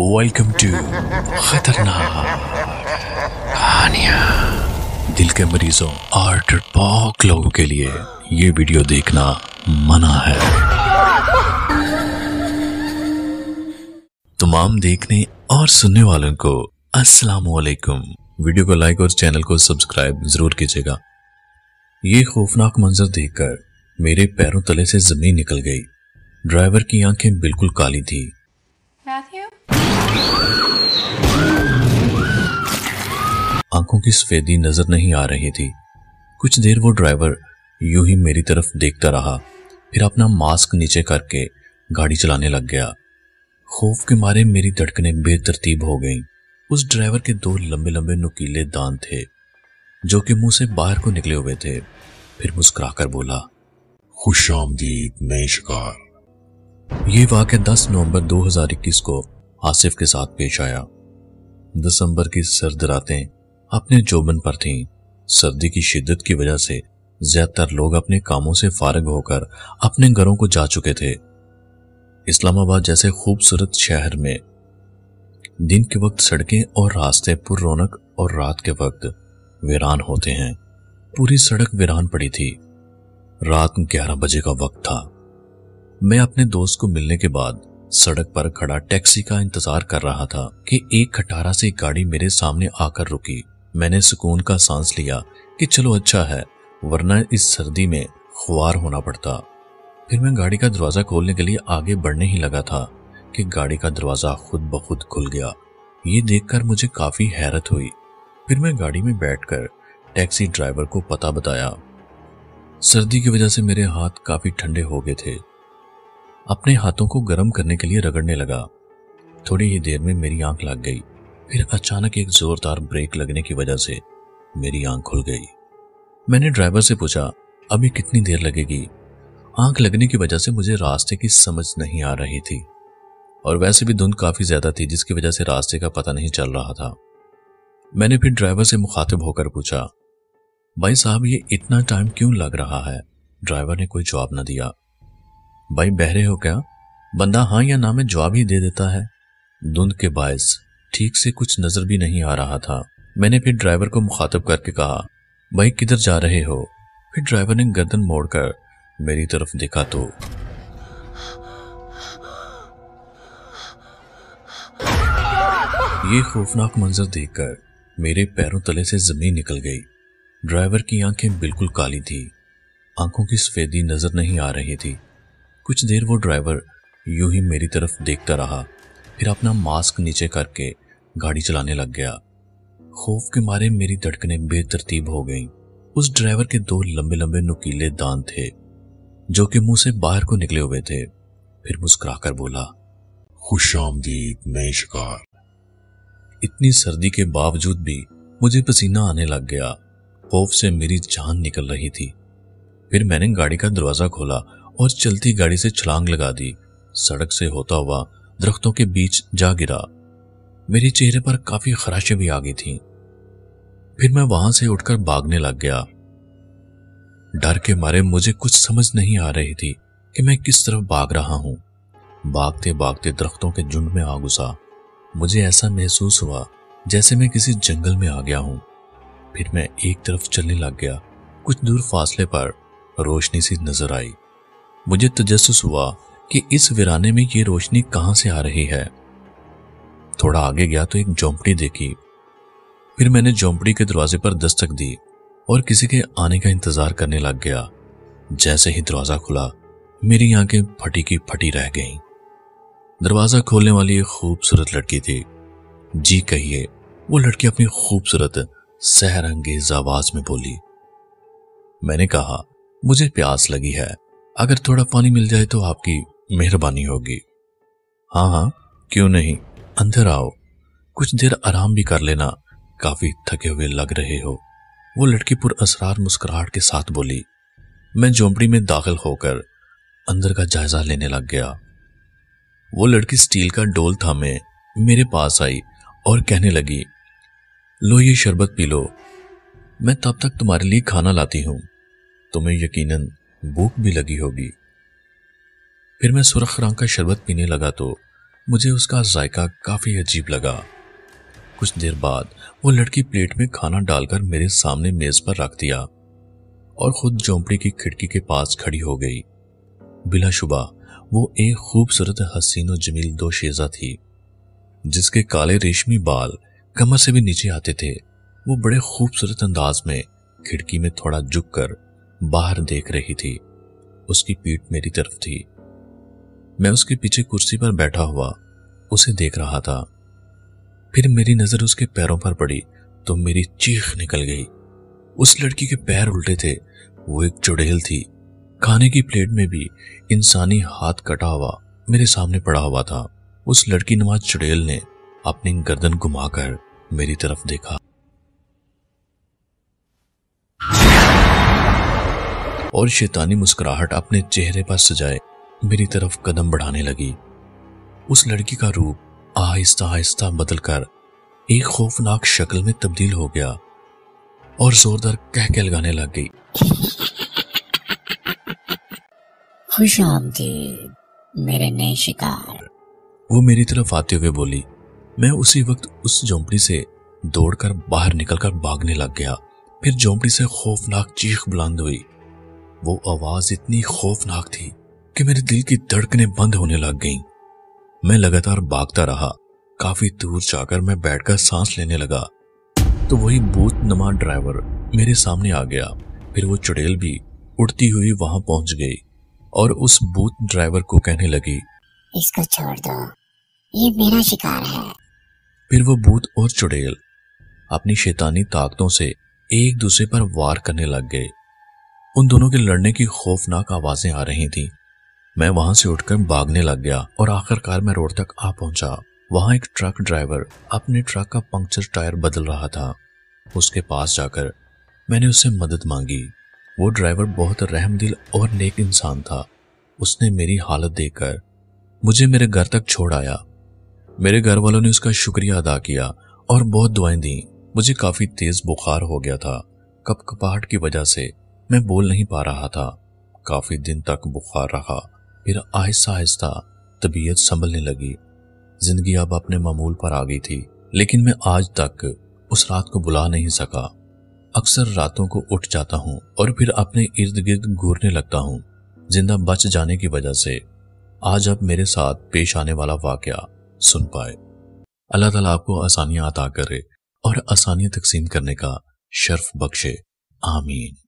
Welcome to खतरनाक कहानियां। दिल के मरीजों और डरपोक लोगों के लिए ये वीडियो देखना मना है। तमाम देखने और सुनने वालों को अस्सलामुअलैकुम। वीडियो को लाइक और चैनल को सब्सक्राइब जरूर कीजिएगा। ये खौफनाक मंजर देखकर मेरे पैरों तले से जमीन निकल गई। ड्राइवर की आंखें बिल्कुल काली थी। आंखों की सफेदी नजर नहीं आ रही थी। कुछ देर वो ड्राइवर यूं ही मेरी तरफ देखता रहा, फिर अपना मास्क नीचे करके गाड़ी चलाने लग गया। खौफ के मारे मेरी धड़कनें बेतरतीब हो गईं। उस ड्राइवर के दो लंबे लंबे नुकीले दांत थे जो कि मुंह से बाहर को निकले हुए थे। फिर मुस्कुराकर बोला, खुश आमदीद नए शिकार। ये वाकया 10 नवंबर 2021 को आसिफ के साथ पेश आया। दिसंबर की सर्द रातें अपने जोबन पर थीं। सर्दी की शिद्दत की वजह से ज्यादातर लोग अपने कामों से फारग होकर अपने घरों को जा चुके थे। इस्लामाबाद जैसे खूबसूरत शहर में दिन के वक्त सड़कें और रास्ते पुररौनक और रात के वक्त वीरान होते हैं। पूरी सड़क वीरान पड़ी थी। रात 11 बजे का वक्त था। मैं अपने दोस्त को मिलने के बाद सड़क पर खड़ा टैक्सी का इंतजार कर रहा था कि एक खटारा से गाड़ी मेरे सामने आकर रुकी। मैंने सुकून का सांस लिया कि चलो अच्छा है, वरना इस सर्दी में खुआर होना पड़ता। फिर मैं गाड़ी का दरवाजा खोलने के लिए आगे बढ़ने ही लगा था कि गाड़ी का दरवाजा खुद ब खुद खुल गया। ये देखकर मुझे काफी हैरत हुई। फिर मैं गाड़ी में बैठकर टैक्सी ड्राइवर को पता बताया। सर्दी की वजह से मेरे हाथ काफी ठंडे हो गए थे। अपने हाथों को गर्म करने के लिए रगड़ने लगा। थोड़ी ही देर में मेरी आंख लग गई। फिर अचानक एक जोरदार ब्रेक लगने की वजह से मेरी आंख खुल गई। मैंने ड्राइवर से पूछा, अभी कितनी देर लगेगी? आंख लगने की वजह से मुझे रास्ते की समझ नहीं आ रही थी और वैसे भी धुंध काफी ज्यादा थी, जिसकी वजह से रास्ते का पता नहीं चल रहा था। मैंने फिर ड्राइवर से मुखातिब होकर पूछा, भाई साहब ये इतना टाइम क्यों लग रहा है? ड्राइवर ने कोई जवाब न दिया। भाई बहरे हो क्या? बंदा हाँ या ना में जवाब ही दे देता है। धुंध के बायस ठीक से कुछ नजर भी नहीं आ रहा था। मैंने फिर ड्राइवर को मुखातब करके कहा, भाई किधर जा रहे हो? फिर ड्राइवर ने गर्दन मोड़कर मेरी तरफ देखा तो ये खौफनाक मंजर देखकर मेरे पैरों तले से जमीन निकल गई। ड्राइवर की आंखें बिल्कुल काली थी। आंखों की सफेदी नजर नहीं आ रही थी। कुछ देर वो ड्राइवर यूं ही मेरी तरफ देखता रहा, फिर अपना मास्क नीचे करके गाड़ी चलाने लग गया। खौफ के मारे मेरी धड़कनें बेतरतीब हो गईं। उस ड्राइवर के दो लंबे लंबे नुकीले दांत थे जो कि मुंह से बाहर को निकले हुए थे। फिर मुस्कुराकर बोला, खुश आमदीद नए शिकार। इतनी सर्दी के बावजूद भी मुझे पसीना आने लग गया। खौफ से मेरी जान निकल रही थी। फिर मैंने गाड़ी का दरवाजा खोला और चलती गाड़ी से छलांग लगा दी। सड़क से होता हुआ दरख्तों के बीच जा गिरा। मेरे चेहरे पर काफी खराशें भी आ गई थीं। फिर मैं वहां से उठकर भागने लग गया। डर के मारे मुझे कुछ समझ नहीं आ रही थी कि मैं किस तरफ भाग रहा हूं। भागते भागते दरख्तों के झुंड में आ घुसा। मुझे ऐसा महसूस हुआ जैसे मैं किसी जंगल में आ गया हूं। फिर मैं एक तरफ चलने लग गया। कुछ दूर फासले पर रोशनी सी नजर आई। मुझे तजस्सुस हुआ कि इस वीराने में ये रोशनी कहां से आ रही है। थोड़ा आगे गया तो एक झोंपड़ी देखी। फिर मैंने झोंपड़ी के दरवाजे पर दस्तक दी और किसी के आने का इंतजार करने लग गया। जैसे ही दरवाजा खुला, मेरी आंखें फटी की फटी रह गईं। दरवाजा खोलने वाली एक खूबसूरत लड़की थी। जी कहिए, वो लड़की अपनी खूबसूरत सहरंगेज आवाज में बोली। मैंने कहा, मुझे प्यास लगी है, अगर थोड़ा पानी मिल जाए तो आपकी मेहरबानी होगी। हाँ हाँ क्यों नहीं, अंदर आओ, कुछ देर आराम भी कर लेना, काफी थके हुए लग रहे हो। वो लड़की पुरअसरार मुस्कुराहट के साथ बोली। मैं झोंपड़ी में दाखिल होकर अंदर का जायजा लेने लग गया। वो लड़की स्टील का डोल थामे मेरे पास आई और कहने लगी, लो ये शरबत पी लो, मैं तब तक तुम्हारे लिए खाना लाती हूँ, तुम्हें यकीनन भूख भी लगी होगी। फिर मैं सुर्ख रंग का शरबत पीने लगा तो मुझे उसका जायका काफ़ी अजीब लगा। कुछ देर बाद वो लड़की प्लेट में खाना डालकर मेरे सामने मेज़ पर रख दिया और ख़ुद झोंपड़ी की खिड़की के पास खड़ी हो गई। बिलाशुबा वो एक खूबसूरत हसीन और जमील दोशेज़ा थी जिसके काले रेशमी बाल कमर से भी नीचे आते थे। वो बड़े खूबसूरत अंदाज में खिड़की में थोड़ा झुककर बाहर देख रही थी। उसकी पीठ मेरी तरफ थी। मैं उसके पीछे कुर्सी पर बैठा हुआ उसे देख रहा था। फिर मेरी नज़र उसके पैरों पर पड़ी तो मेरी चीख निकल गई। उस लड़की के पैर उल्टे थे। वो एक चुड़ैल थी। खाने की प्लेट में भी इंसानी हाथ कटा हुआ मेरे सामने पड़ा हुआ था। उस लड़की नुमा चुड़ैल ने अपनी गर्दन घुमाकर मेरी तरफ देखा और शैतानी मुस्कुराहट अपने चेहरे पर सजाए मेरी तरफ कदम बढ़ाने लगी। उस लड़की का रूप आहिस्ता आहिस्ता बदलकर एक खौफनाक शक्ल में तब्दील हो गया और जोरदार कहके लगाने लग गई। खुश आमदीद मेरे नए शिकार, वो मेरी तरफ आते हुए बोली। मैं उसी वक्त उस झोंपड़ी से दौड़कर बाहर निकलकर भागने लग गया। फिर झोंपड़ी से खौफनाक चीख बुलंद हुई। वो आवाज इतनी खौफनाक थी कि मेरे दिल की धड़कनें बंद होने लग गईं। मैं लगातार भागता रहा। काफी दूर जाकर मैं बैठकर सांस लेने लगा तो वही भूतनुमा ड्राइवर मेरे सामने आ गया। फिर वो चुड़ैल भी उड़ती हुई वहां पहुंच गई और उस भूत ड्राइवर को कहने लगी, इसको छोड़ दो, ये मेरा शिकार है। फिर वो भूत और चुड़ैल अपनी शैतानी ताकतों से एक दूसरे पर वार करने लग गए। उन दोनों के लड़ने की खौफनाक आवाजें आ रही थीं। मैं वहां से उठकर भागने लग गया और आखिरकार मैं रोड तक आ पहुंचा। वहां एक ट्रक ड्राइवर अपने ट्रक का पंक्चर टायर बदल रहा था। उसके पास जाकर मैंने उससे मदद मांगी। वो ड्राइवर बहुत रहमदिल और नेक इंसान था। उसने मेरी हालत देखकर मुझे मेरे घर तक छोड़ आया। मेरे घर वालों ने उसका शुक्रिया अदा किया और बहुत दुआएं दी। मुझे काफ़ी तेज़ बुखार हो गया था। कपकपाहट की वजह से मैं बोल नहीं पा रहा था। काफ़ी दिन तक बुखार रहा। फिर आहिस्ता आहिस्ता तबीयत संभलने लगी। जिंदगी अब अपने मामूल पर आ गई थी। लेकिन मैं आज तक उस रात को बुला नहीं सका। अक्सर रातों को उठ जाता हूँ और फिर अपने इर्द गिर्द घूरने लगता हूँ। जिंदा बच जाने की वजह से आज अब मेरे साथ पेश आने वाला वाकया सुन पाए। अल्लाह ताला आपको आसानियाँ अता करे और आसानियाँ तकसीम करने का शर्फ बख्शे। आमीन।